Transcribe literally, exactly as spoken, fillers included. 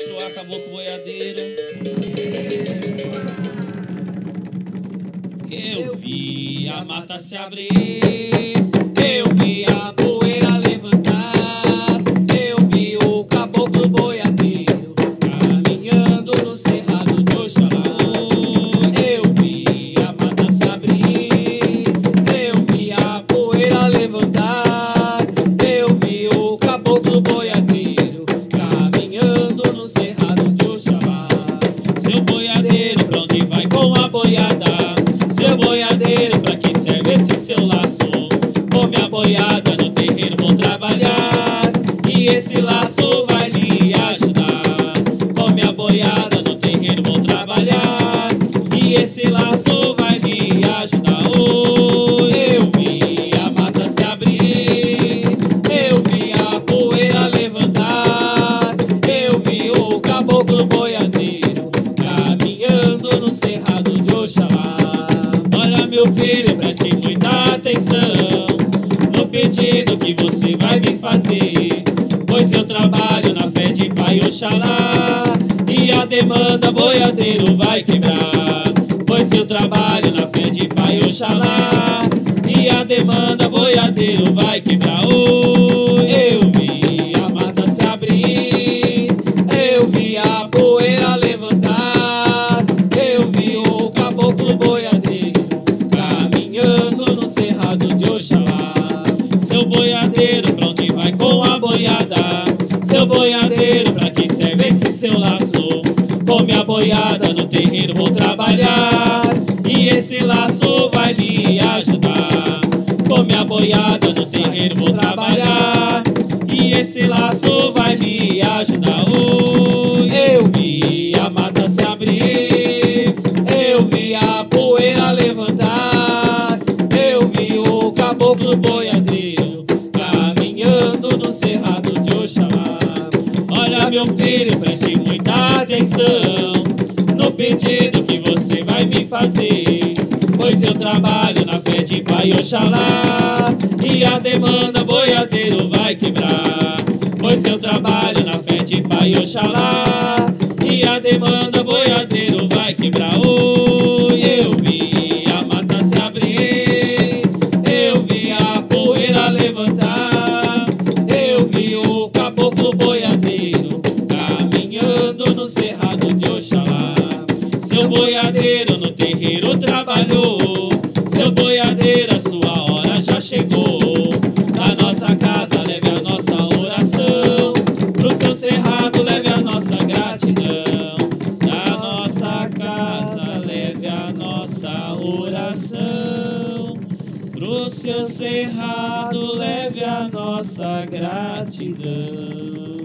sete do ar, Caboclo Boiadeiro. Eu vi a mata se abrir, eu vi a poeira levantar, eu vi o Caboclo Boiadeiro caminhando no cerrado de Oxalá. Eu vi a mata se abrir, eu vi a poeira levantar, eu vi o Caboclo Boiadeiro caminhando no cerrado de Oxalá. Seu boiadeiro, pra onde vai com a boiada? Seu boiadeiro, pra que serve esse seu laço? Come a boiada, no terreiro vou trabalhar, e esse laço vai lhe ajudar. Come a boiada, no terreiro vou trabalhar, e esse laço vai me ajudar. Oh, eu vi a mata se abrir, eu vi a poeira levantar, eu vi o Caboclo Boiadeiro caminhando no cerrado de Oxalá. Olha, meu filho, preste muita atenção no pedido que você vai me fazer, pois eu trabalho na fé de Pai Oxalá e a demanda boiadeiro vai quebrar. Pois eu trabalho na fé de Pai Oxalá e a demanda boiadeiro vai quebrar. Oh, eu vi a mata se abrir, eu vi a poeira levantar, eu vi o Caboclo Boiadeiro caminhando no cerrado de Oxalá. Seu boiadeiro, pra onde vai com a boiada? Seu boiadeiro, pra que serve esse seu laço? Come a boiada, no terreiro vou trabalhar, e esse laço vai lhe ajudar. Come a boiada, no terreiro vou trabalhar, e esse laço vai lhe ajudar. Oh, eu vi a mata se abrir, eu vi a poeira levantar, eu vi o Caboclo Boiadeiro caminhando no cerrado de Oxalá. Olha, meu filho, preste muita atenção no pedido que você vai me fazer, pois eu trabalho na fé de Pai Oxalá e a demanda boiadeiro vai quebrar. Pois eu trabalho na fé de Pai Oxalá e a demanda boiadeiro vai quebrar. Oh, eu vi a mata se abrir, eu vi a poeira levantar, eu vi o Caboclo Boiadeiro caminhando no cerrado de Oxalá. Seu boiadeiro no terreiro trabalhou, seu boiadeiro a sua hora já chegou. Da nossa casa leve a nossa oração, pro seu cerrado leve a nossa gratidão. Da nossa casa leve a nossa oração, pro seu cerrado leve a nossa gratidão.